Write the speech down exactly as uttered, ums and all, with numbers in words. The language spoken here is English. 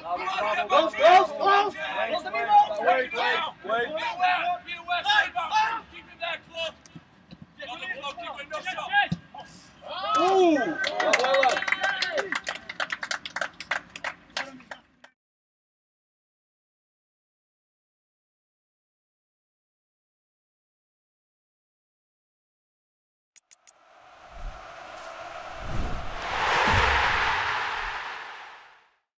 Close, close, close. Wait, wait, wait.